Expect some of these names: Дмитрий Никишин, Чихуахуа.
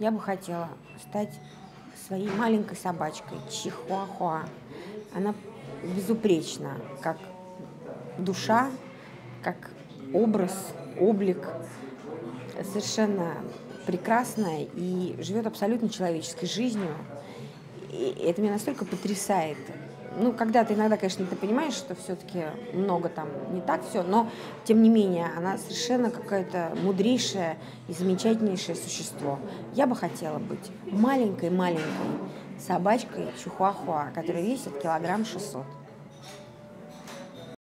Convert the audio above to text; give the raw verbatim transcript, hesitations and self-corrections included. Я бы хотела стать своей маленькой собачкой Чихуахуа. Она безупречна, как душа, как образ, облик, совершенно прекрасная и живет абсолютно человеческой жизнью. И это меня настолько потрясает. Ну, когда-то иногда, конечно, ты понимаешь, что все-таки много там не так все, но, тем не менее, она совершенно какое-то мудрейшее и замечательнейшее существо. Я бы хотела быть маленькой-маленькой собачкой Чихуахуа, которая весит килограмм шестьсот.